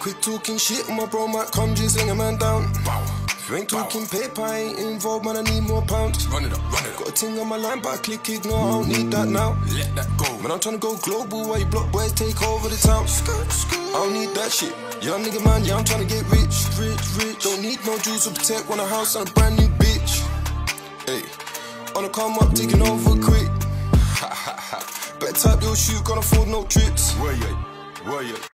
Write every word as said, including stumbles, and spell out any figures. Quit talking shit, my bro might come just sling a man down. Bow. You ain't talking Bow. Paper, I ain't involved, man, I need more pounds. Run it up, run it up. Got a ting on my line, but I click ignore, I don't need that now. Let that go. Man, I'm trying to go global, while you block boys take over the town. Skirt, skirt. I don't need that shit. Young nigga, man, yeah, I'm trying to get rich, rich, rich. Don't need no jewels to protect, want a house and a brand new bitch. Hey, on the come up, taking over quick. Ha ha ha. Better type your shoe, can't afford no trips. Where you? Where you?